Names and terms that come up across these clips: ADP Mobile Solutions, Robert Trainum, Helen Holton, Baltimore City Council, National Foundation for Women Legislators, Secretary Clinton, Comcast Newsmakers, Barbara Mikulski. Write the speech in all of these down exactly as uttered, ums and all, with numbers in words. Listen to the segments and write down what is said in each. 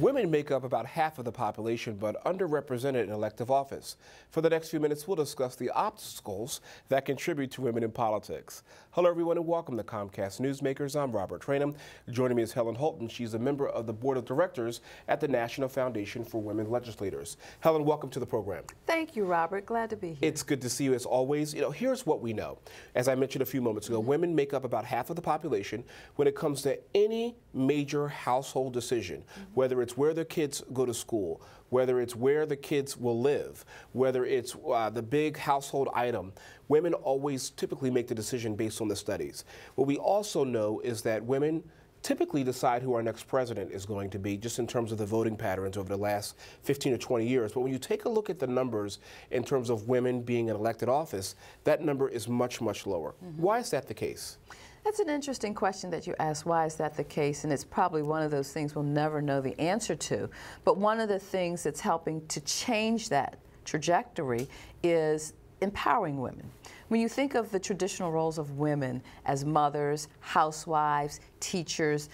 Women make up about half of the population, but underrepresented in elective office. For the next few minutes, we'll discuss the obstacles that contribute to women in politics. Hello, everyone, and welcome to Comcast Newsmakers. I'm Robert Trainum. Joining me is Helen Holton. She's a member of the Board of Directors at the National Foundation for Women Legislators. Helen, welcome to the program. Thank you, Robert. Glad to be here. It's good to see you, as always. You know, here's what we know. As I mentioned a few moments ago, mm-hmm. women make up about half of the population when it comes to any major household decision, mm-hmm. whether it's where their kids go to school, whether it's where the kids will live, whether it's uh, the big household item. Women always typically make the decision based on the studies. What we also know is that women typically decide who our next president is going to be, just in terms of the voting patterns over the last fifteen or twenty years. But when you take a look at the numbers in terms of women being in elected office, that number is much, much lower. Mm-hmm. Why is that the case? That's an interesting question that you asked. Why is that the case? And it's probably one of those things we'll never know the answer to. But one of the things that's helping to change that trajectory is empowering women. When you think of the traditional roles of women as mothers, housewives, teachers,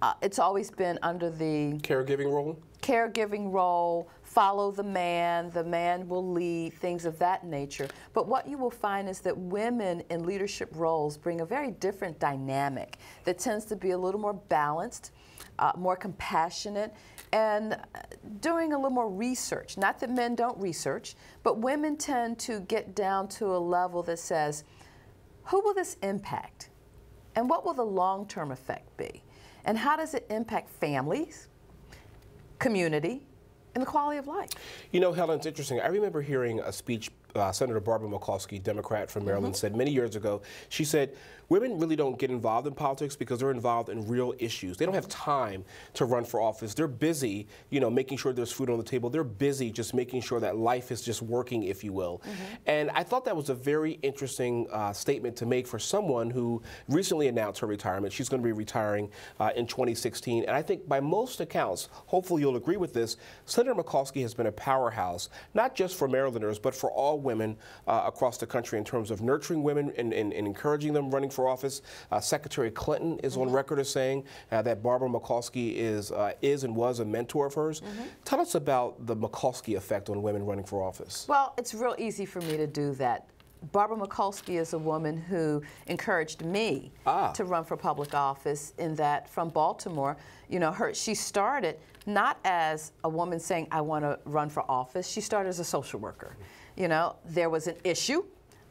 uh, it's always been under the caregiving role. Caregiving role, follow the man, the man will lead, things of that nature. But what you will find is that women in leadership roles bring a very different dynamic that tends to be a little more balanced, uh, more compassionate, and doing a little more research. Not that men don't research, but women tend to get down to a level that says, who will this impact? And what will the long-term effect be? And how does it impact families, community, and the quality of life? You know, Helen, it's interesting. I remember hearing a speech Uh, Senator Barbara Mikulski, Democrat from Maryland, mm-hmm. said many years ago. She said, women really don't get involved in politics because they're involved in real issues. They don't have time to run for office. They're busy, you know, making sure there's food on the table. They're busy just making sure that life is just working, if you will. Mm-hmm. And I thought that was a very interesting uh, statement to make for someone who recently announced her retirement. She's going to be retiring uh, in twenty sixteen. And I think by most accounts, hopefully you'll agree with this, Senator Mikulski has been a powerhouse, not just for Marylanders, but for all women uh, across the country in terms of nurturing women and, and, and encouraging them running for office. Uh, Secretary Clinton is mm-hmm. on record as saying uh, that Barbara Mikulski is, uh, is and was a mentor of hers. Mm-hmm. Tell us about the Mikulski effect on women running for office. Well, it's real easy for me to do that. Barbara Mikulski is a woman who encouraged me ah. to run for public office, in that from Baltimore, you know, her, she started not as a woman saying, I want to run for office. She started as a social worker. You know, there was an issue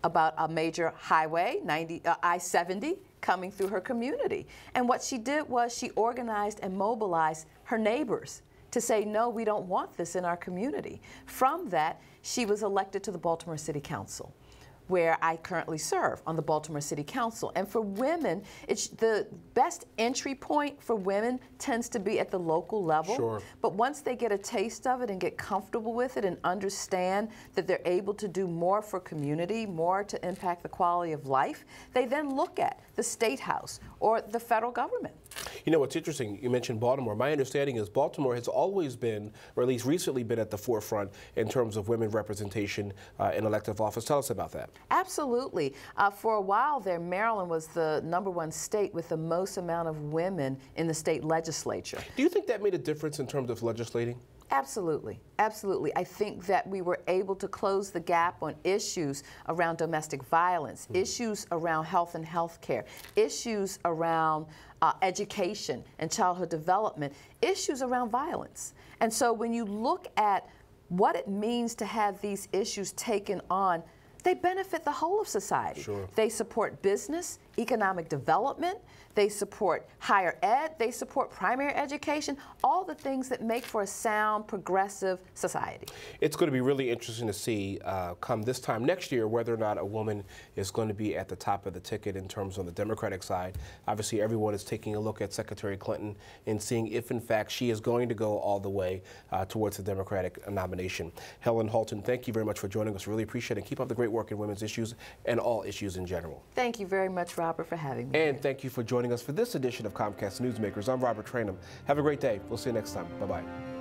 about a major highway, I seventy, coming through her community. And what she did was she organized and mobilized her neighbors to say, no, we don't want this in our community. From that, she was elected to the Baltimore City Council, where I currently serve on the Baltimore City Council. And for women, it's the best entry point for women tends to be at the local level. Sure. But once they get a taste of it and get comfortable with it and understand that they're able to do more for community, more to impact the quality of life, they then look at the state house or the federal government. You know, what's interesting, you mentioned Baltimore. My understanding is Baltimore has always been, or at least recently been, at the forefront in terms of women representation uh, in elective office. Tell us about that. Absolutely. Uh, for a while there, Maryland was the number one state with the most amount of women in the state legislature. Do you think that made a difference in terms of legislating? Absolutely. Absolutely. I think that we were able to close the gap on issues around domestic violence, mm-hmm. issues around health and health care, issues around uh, education and childhood development, issues around violence. And so when you look at what it means to have these issues taken on, they benefit the whole of society. Sure. They support business, economic development, they support higher ed, they support primary education, all the things that make for a sound, progressive society. It's going to be really interesting to see uh, come this time next year whether or not a woman is going to be at the top of the ticket in terms on the Democratic side. Obviously, everyone is taking a look at Secretary Clinton and seeing if, in fact, she is going to go all the way uh, towards the Democratic nomination. Helen Holton, thank you very much for joining us. Really appreciate it. Keep up the great work in women's issues and all issues in general. Thank you very much, Robert, for having me. And thank you for joining us for this edition of Comcast Newsmakers. I'm Robert Trainum. Have a great day. We'll see you next time. Bye-bye.